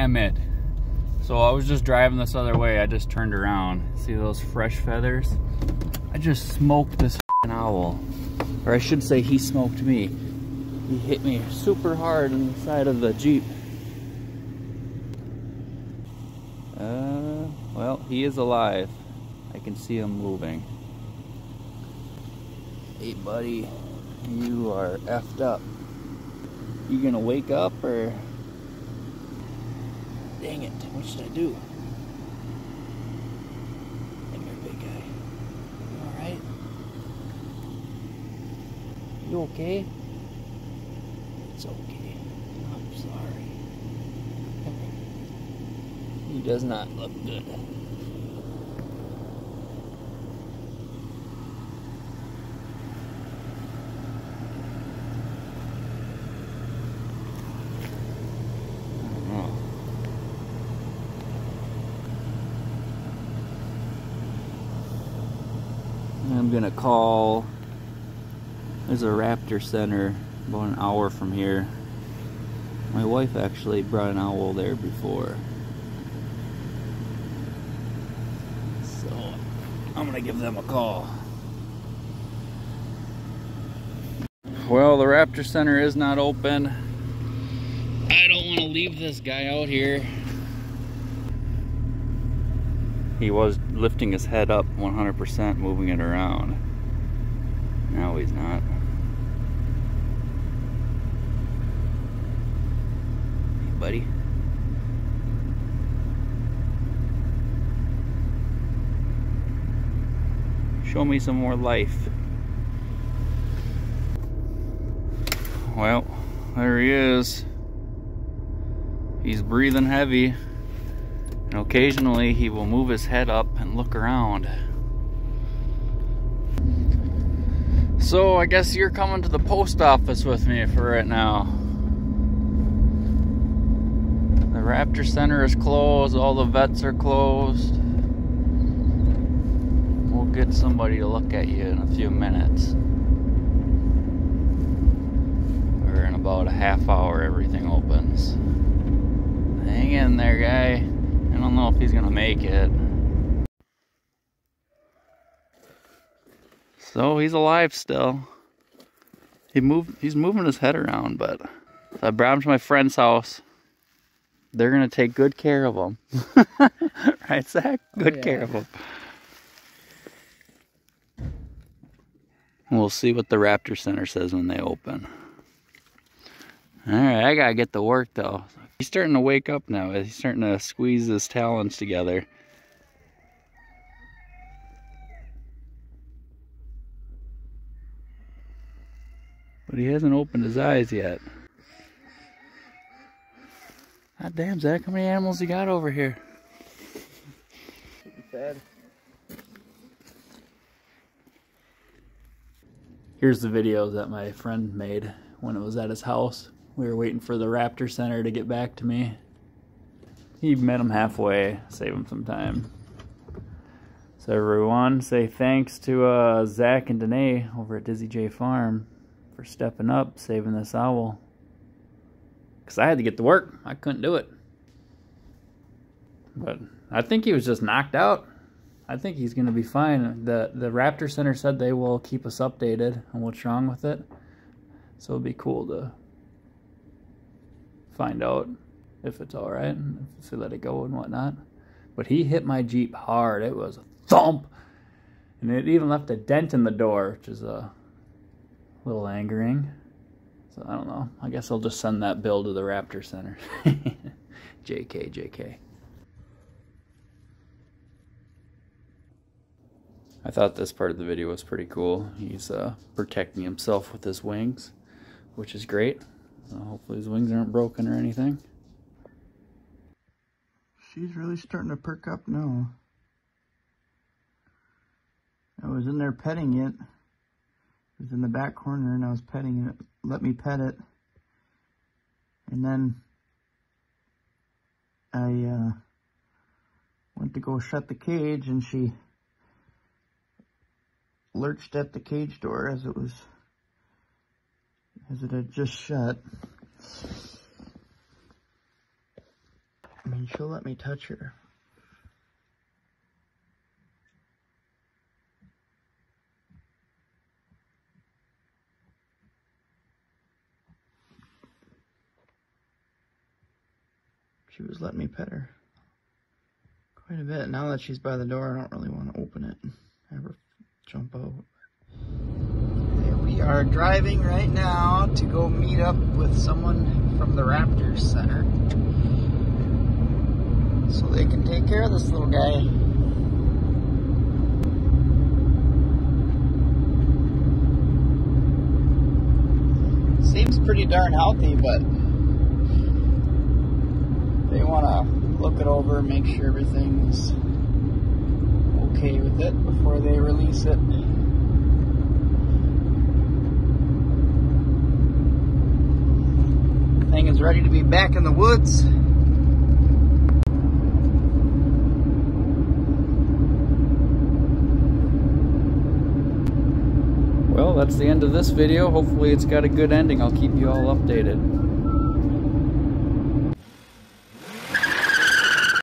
damn it. So I was just driving this other way. I just turned around. See those fresh feathers? I just smoked this owl. Or I should say he smoked me. He hit me super hard on the side of the Jeep. Well, he is alive. I can see him moving. Hey buddy, you are effed up. You gonna wake up or? Dang it, what should I do? Come here, big guy. You alright? You okay? It's okay. I'm sorry. Come here. He does not look good. I'm gonna call. There's a Raptor Center about an hour from here. My wife actually brought an owl there before, so I'm gonna give them a call. Well, the Raptor Center is not open. I don't want to leave this guy out here. He was lifting his head up 100%, moving it around. Now he's not. Hey, buddy. Show me some more life. Well, there he is. He's breathing heavy. And occasionally he will move his head up and look around. So I guess you're coming to the post office with me for right now. The Raptor Center is closed, all the vets are closed. We'll get somebody to look at you in a few minutes. Or in about a half hour everything opens. Hang in there, guy. I don't know if he's gonna make it. So he's alive still. He's moving his head around, but I brought him to my friend's house. They're gonna take good care of him. Right, Zach? Good care of him. We'll see what the Raptor Center says when they open. Alright, I gotta get to work though. He's starting to wake up now. He's starting to squeeze his talons together. But he hasn't opened his eyes yet. God damn, Zach, how many animals you got over here? Pretty bad. Here's the video that my friend made when it was at his house. We were waiting for the Raptor Center to get back to me. He met him halfway, save him some time. So everyone, say thanks to Zach and Danae over at Dizzy J Farm for stepping up, saving this owl. Because I had to get to work. I couldn't do it. But I think he was just knocked out. I think he's going to be fine. The Raptor Center said they will keep us updated on what's wrong with it. So it'd be cool to find out if it's all right, if they let it go and whatnot. But he hit my Jeep hard. It was a thump, and it even left a dent in the door, which is a little angering. So I don't know. I guess I'll just send that bill to the Raptor Center. JK, JK. I thought this part of the video was pretty cool. He's protecting himself with his wings, which is great. So hopefully his wings aren't broken or anything. She's really starting to perk up now. I was in there petting it. It was in the back corner and I was petting it. Let me pet it. And then I went to go shut the cage and she lurched at the cage door as it had just shut. and she'll let me touch her. She was letting me pet her quite a bit. Now that she's by the door, I don't really want to open it and have her jump out. We are driving right now to go meet up with someone from the Raptor Center so they can take care of this little guy. Seems pretty darn healthy, but they want to look it over, make sure everything's okay with it before they release it. Thing is ready to be back in the woods. Well, that's the end of this video. Hopefully it's got a good ending. I'll keep you all updated.